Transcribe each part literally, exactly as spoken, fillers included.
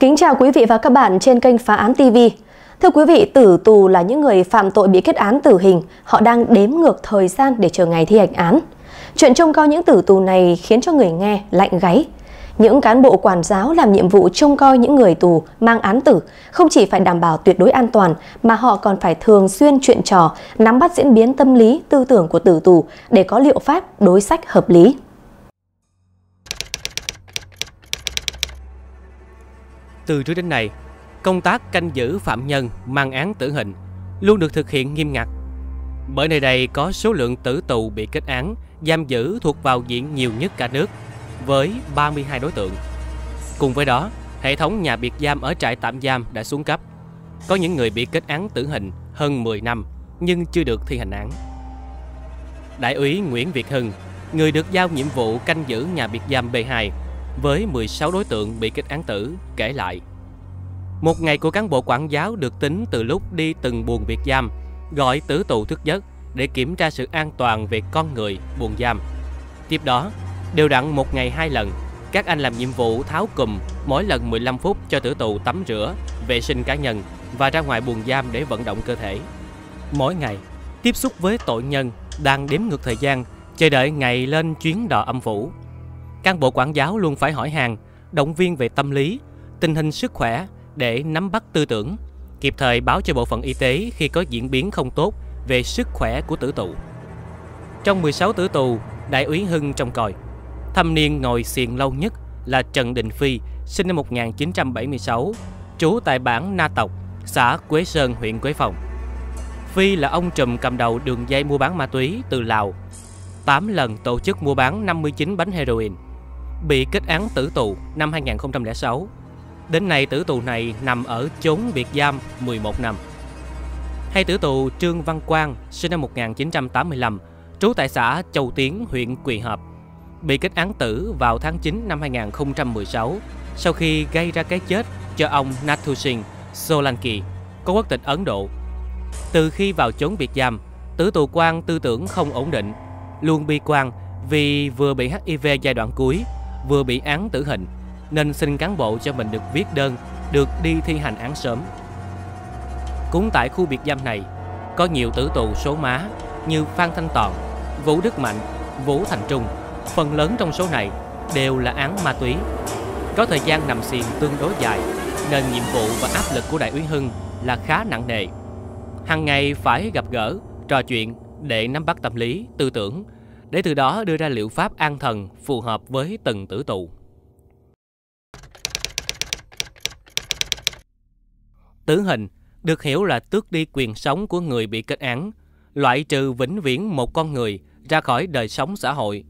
Kính chào quý vị và các bạn trên kênh Phá Án ti vi. Thưa quý vị, tử tù là những người phạm tội bị kết án tử hình, họ đang đếm ngược thời gian để chờ ngày thi hành án. Chuyện trông coi những tử tù này khiến cho người nghe lạnh gáy. Những cán bộ quản giáo làm nhiệm vụ trông coi những người tù mang án tử không chỉ phải đảm bảo tuyệt đối an toàn mà họ còn phải thường xuyên chuyện trò, nắm bắt diễn biến tâm lý, tư tưởng của tử tù để có liệu pháp đối sách hợp lý. Từ trước đến nay, công tác canh giữ phạm nhân mang án tử hình luôn được thực hiện nghiêm ngặt. Bởi nơi đây có số lượng tử tù bị kết án, giam giữ thuộc vào diện nhiều nhất cả nước với ba mươi hai đối tượng. Cùng với đó, hệ thống nhà biệt giam ở trại tạm giam đã xuống cấp. Có những người bị kết án tử hình hơn mười năm nhưng chưa được thi hành án. Đại úy Nguyễn Việt Hưng, người được giao nhiệm vụ canh giữ nhà biệt giam B hai với mười sáu đối tượng bị kết án tử, kể lại. Một ngày của cán bộ quản giáo được tính từ lúc đi từng buồng biệt giam, gọi tử tù thức giấc để kiểm tra sự an toàn về con người, buồng giam. Tiếp đó, đều đặn một ngày hai lần, các anh làm nhiệm vụ tháo cùm mỗi lần mười lăm phút cho tử tù tắm rửa, vệ sinh cá nhân và ra ngoài buồng giam để vận động cơ thể. Mỗi ngày, tiếp xúc với tội nhân đang đếm ngược thời gian, chờ đợi ngày lên chuyến đò âm phủ. Cán bộ quản giáo luôn phải hỏi han, động viên về tâm lý, tình hình sức khỏe để nắm bắt tư tưởng, kịp thời báo cho bộ phận y tế khi có diễn biến không tốt về sức khỏe của tử tù. Trong mười sáu tử tù, Đại úy Hưng trông coi. Thâm niên ngồi xiềng lâu nhất là Trần Đình Phi, sinh năm một nghìn chín trăm bảy mươi sáu, trú tại bản Na Tộc, xã Quế Sơn, huyện Quế Phòng. Phi là ông trùm cầm đầu đường dây mua bán ma túy từ Lào, tám lần tổ chức mua bán năm mươi chín bánh heroin, bị kết án tử tù năm hai nghìn không trăm lẻ sáu. Đến nay tử tù này nằm ở chốn biệt giam mười một năm. Hay tử tù Trương Văn Quang, sinh năm một nghìn chín trăm tám mươi lăm, trú tại xã Châu Tiến, huyện Quỳ Hợp, bị kết án tử vào tháng chín năm hai nghìn không trăm mười sáu sau khi gây ra cái chết cho ông Nathu Singh Solanki, có quốc tịch Ấn Độ. Từ khi vào chốn biệt giam, tử tù Quang tư tưởng không ổn định, luôn bi quan vì vừa bị H I V giai đoạn cuối, vừa bị án tử hình, nên xin cán bộ cho mình được viết đơn, được đi thi hành án sớm. Cũng tại khu biệt giam này, có nhiều tử tù số má như Phan Thanh Tòn, Vũ Đức Mạnh, Vũ Thành Trung. Phần lớn trong số này đều là án ma túy. Có thời gian nằm xiềng tương đối dài, nên nhiệm vụ và áp lực của Đại úy Hưng là khá nặng nề. Hàng ngày phải gặp gỡ, trò chuyện để nắm bắt tâm lý, tư tưởng, để từ đó đưa ra liệu pháp an thần phù hợp với từng tử tù. Tử hình được hiểu là tước đi quyền sống của người bị kết án, loại trừ vĩnh viễn một con người ra khỏi đời sống xã hội.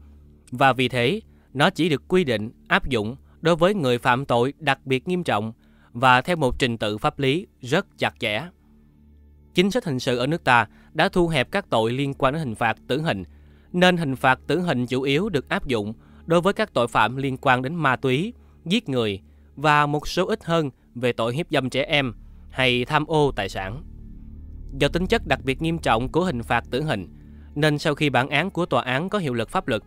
Và vì thế, nó chỉ được quy định áp dụng đối với người phạm tội đặc biệt nghiêm trọng và theo một trình tự pháp lý rất chặt chẽ. Chính sách hình sự ở nước ta đã thu hẹp các tội liên quan đến hình phạt tử hình, nên hình phạt tử hình chủ yếu được áp dụng đối với các tội phạm liên quan đến ma túy, giết người và một số ít hơn về tội hiếp dâm trẻ em hay tham ô tài sản. Do tính chất đặc biệt nghiêm trọng của hình phạt tử hình, nên sau khi bản án của tòa án có hiệu lực pháp luật,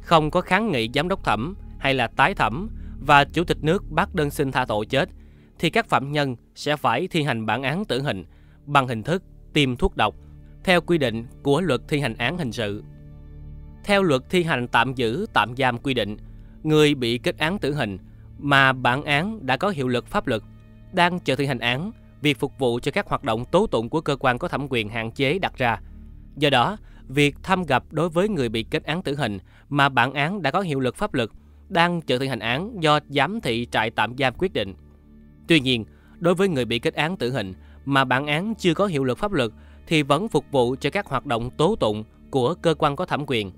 không có kháng nghị giám đốc thẩm hay là tái thẩm và chủ tịch nước bác đơn xin tha tội chết, thì các phạm nhân sẽ phải thi hành bản án tử hình bằng hình thức tiêm thuốc độc theo quy định của luật thi hành án hình sự. Theo luật thi hành tạm giữ tạm giam quy định, người bị kết án tử hình mà bản án đã có hiệu lực pháp luật, đang chờ thi hành án, việc phục vụ cho các hoạt động tố tụng của cơ quan có thẩm quyền hạn chế đặt ra. Do đó, việc thăm gặp đối với người bị kết án tử hình mà bản án đã có hiệu lực pháp luật, đang chờ thi hành án do giám thị trại tạm giam quyết định. Tuy nhiên, đối với người bị kết án tử hình mà bản án chưa có hiệu lực pháp luật thì vẫn phục vụ cho các hoạt động tố tụng của cơ quan có thẩm quyền.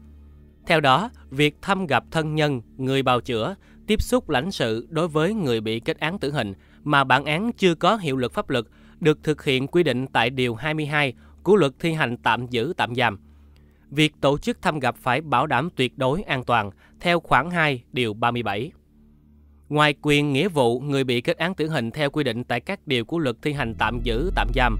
Theo đó, việc thăm gặp thân nhân, người bào chữa, tiếp xúc lãnh sự đối với người bị kết án tử hình mà bản án chưa có hiệu lực pháp luật được thực hiện quy định tại Điều hai mươi hai của luật thi hành tạm giữ tạm giam. Việc tổ chức thăm gặp phải bảo đảm tuyệt đối an toàn theo khoản hai Điều ba mươi bảy. Ngoài quyền nghĩa vụ người bị kết án tử hình theo quy định tại các điều của luật thi hành tạm giữ tạm giam,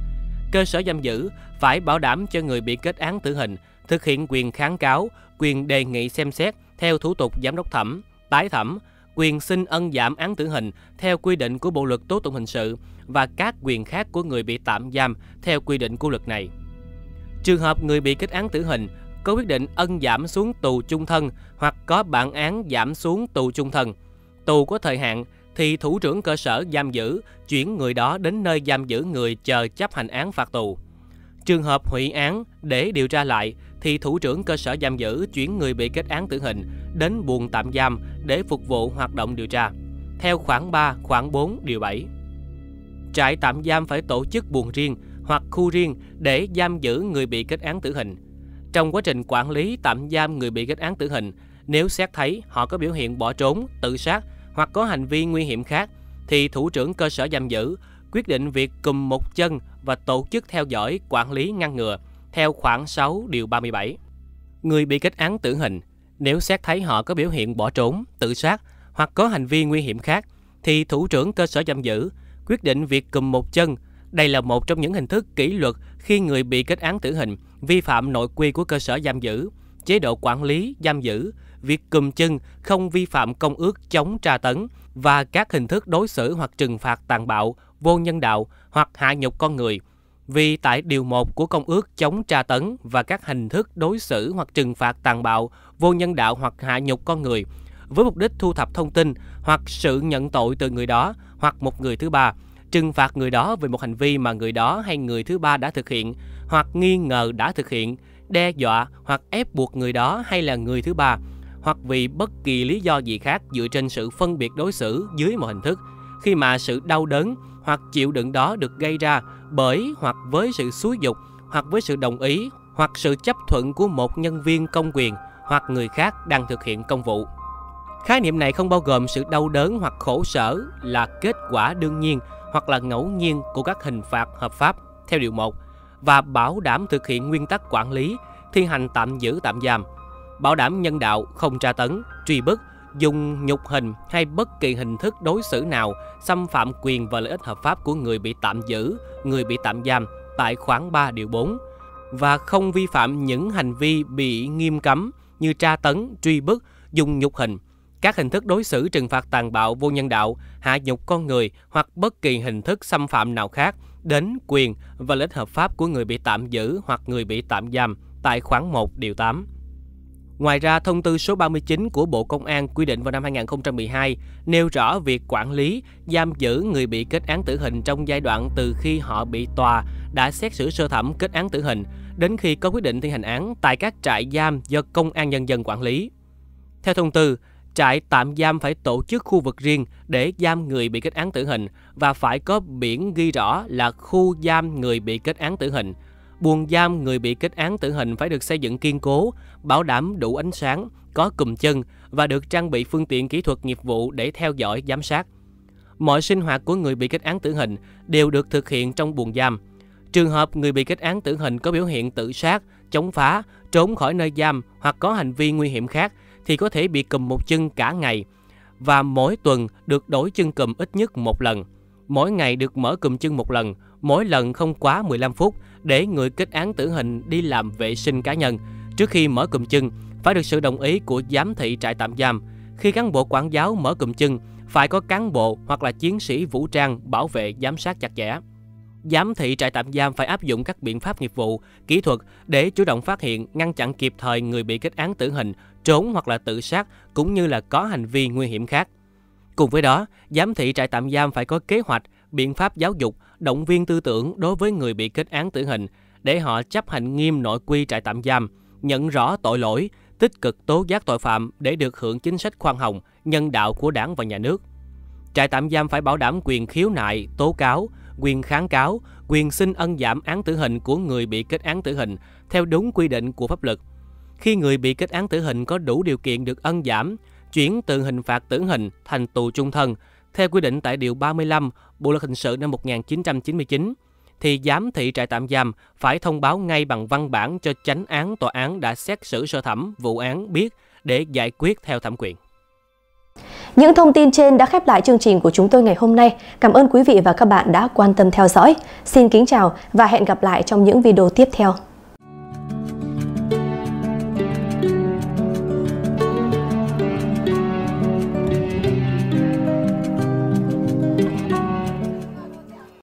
cơ sở giam giữ phải bảo đảm cho người bị kết án tử hình thực hiện quyền kháng cáo, quyền đề nghị xem xét theo thủ tục giám đốc thẩm, tái thẩm, quyền xin ân giảm án tử hình theo quy định của Bộ luật Tố tụng hình sự và các quyền khác của người bị tạm giam theo quy định của luật này. Trường hợp người bị kết án tử hình có quyết định ân giảm xuống tù chung thân hoặc có bản án giảm xuống tù chung thân, tù có thời hạn, thì thủ trưởng cơ sở giam giữ chuyển người đó đến nơi giam giữ người chờ chấp hành án phạt tù. Trường hợp hủy án để điều tra lại thì thủ trưởng cơ sở giam giữ chuyển người bị kết án tử hình đến buồng tạm giam để phục vụ hoạt động điều tra, theo khoản ba, khoản bốn, điều bảy. Trại tạm giam phải tổ chức buồng riêng hoặc khu riêng để giam giữ người bị kết án tử hình. Trong quá trình quản lý tạm giam người bị kết án tử hình, nếu xét thấy họ có biểu hiện bỏ trốn, tự sát hoặc có hành vi nguy hiểm khác, thì thủ trưởng cơ sở giam giữ quyết định việc cùm một chân và tổ chức theo dõi, quản lý, ngăn ngừa, theo khoản sáu, điều ba mươi bảy. Người bị kết án tử hình, nếu xét thấy họ có biểu hiện bỏ trốn, tự sát hoặc có hành vi nguy hiểm khác, thì thủ trưởng cơ sở giam giữ quyết định việc cùm một chân. Đây là một trong những hình thức kỷ luật khi người bị kết án tử hình vi phạm nội quy của cơ sở giam giữ, chế độ quản lý, giam giữ. Việc cùm chân không vi phạm công ước chống tra tấn và các hình thức đối xử hoặc trừng phạt tàn bạo, vô nhân đạo hoặc hạ nhục con người. Vì tại điều một của công ước chống tra tấn và các hình thức đối xử hoặc trừng phạt tàn bạo, vô nhân đạo hoặc hạ nhục con người, với mục đích thu thập thông tin hoặc sự nhận tội từ người đó hoặc một người thứ ba, trừng phạt người đó về một hành vi mà người đó hay người thứ ba đã thực hiện hoặc nghi ngờ đã thực hiện, đe dọa hoặc ép buộc người đó hay là người thứ ba, hoặc vì bất kỳ lý do gì khác dựa trên sự phân biệt đối xử dưới một hình thức, khi mà sự đau đớn hoặc chịu đựng đó được gây ra bởi hoặc với sự xúi dục hoặc với sự đồng ý hoặc sự chấp thuận của một nhân viên công quyền hoặc người khác đang thực hiện công vụ. Khái niệm này không bao gồm sự đau đớn hoặc khổ sở là kết quả đương nhiên hoặc là ngẫu nhiên của các hình phạt hợp pháp, theo điều một, và bảo đảm thực hiện nguyên tắc quản lý, thi hành tạm giữ tạm giam, bảo đảm nhân đạo, không tra tấn, truy bức, dùng nhục hình hay bất kỳ hình thức đối xử nào xâm phạm quyền và lợi ích hợp pháp của người bị tạm giữ, người bị tạm giam tại khoản ba điều bốn, và không vi phạm những hành vi bị nghiêm cấm như tra tấn, truy bức, dùng nhục hình, các hình thức đối xử trừng phạt tàn bạo, vô nhân đạo, hạ nhục con người hoặc bất kỳ hình thức xâm phạm nào khác đến quyền và lợi ích hợp pháp của người bị tạm giữ hoặc người bị tạm giam tại khoản một điều tám. Ngoài ra, thông tư số ba mươi chín của Bộ Công an quy định vào năm hai nghìn không trăm mười hai nêu rõ việc quản lý, giam giữ người bị kết án tử hình trong giai đoạn từ khi họ bị tòa đã xét xử sơ thẩm kết án tử hình đến khi có quyết định thi hành án tại các trại giam do Công an Nhân dân quản lý. Theo thông tư, trại tạm giam phải tổ chức khu vực riêng để giam người bị kết án tử hình và phải có biển ghi rõ là khu giam người bị kết án tử hình. Buồng giam người bị kết án tử hình phải được xây dựng kiên cố, bảo đảm đủ ánh sáng, có cùm chân và được trang bị phương tiện kỹ thuật nghiệp vụ để theo dõi, giám sát. Mọi sinh hoạt của người bị kết án tử hình đều được thực hiện trong buồng giam. Trường hợp người bị kết án tử hình có biểu hiện tự sát, chống phá, trốn khỏi nơi giam hoặc có hành vi nguy hiểm khác thì có thể bị cùm một chân cả ngày và mỗi tuần được đổi chân cùm ít nhất một lần. Mỗi ngày được mở cùm chân một lần, mỗi lần không quá mười lăm phút để người kết án tử hình đi làm vệ sinh cá nhân. Trước khi mở cùm chân, phải được sự đồng ý của giám thị trại tạm giam. Khi cán bộ quản giáo mở cùm chân, phải có cán bộ hoặc là chiến sĩ vũ trang bảo vệ giám sát chặt chẽ. Giám thị trại tạm giam phải áp dụng các biện pháp nghiệp vụ, kỹ thuật để chủ động phát hiện, ngăn chặn kịp thời người bị kết án tử hình, trốn hoặc là tự sát cũng như là có hành vi nguy hiểm khác. Cùng với đó, giám thị trại tạm giam phải có kế hoạch, biện pháp giáo dục, động viên tư tưởng đối với người bị kết án tử hình để họ chấp hành nghiêm nội quy trại tạm giam, nhận rõ tội lỗi, tích cực tố giác tội phạm để được hưởng chính sách khoan hồng, nhân đạo của Đảng và Nhà nước. Trại tạm giam phải bảo đảm quyền khiếu nại, tố cáo, quyền kháng cáo, quyền xin ân giảm án tử hình của người bị kết án tử hình theo đúng quy định của pháp luật. Khi người bị kết án tử hình có đủ điều kiện được ân giảm, chuyển từ hình phạt tử hình thành tù chung thân theo quy định tại điều ba mươi lăm Bộ luật hình sự năm một nghìn chín trăm chín mươi chín, thì giám thị trại tạm giam phải thông báo ngay bằng văn bản cho chánh án tòa án đã xét xử sơ thẩm vụ án biết để giải quyết theo thẩm quyền. Những thông tin trên đã khép lại chương trình của chúng tôi ngày hôm nay. Cảm ơn quý vị và các bạn đã quan tâm theo dõi. Xin kính chào và hẹn gặp lại trong những video tiếp theo.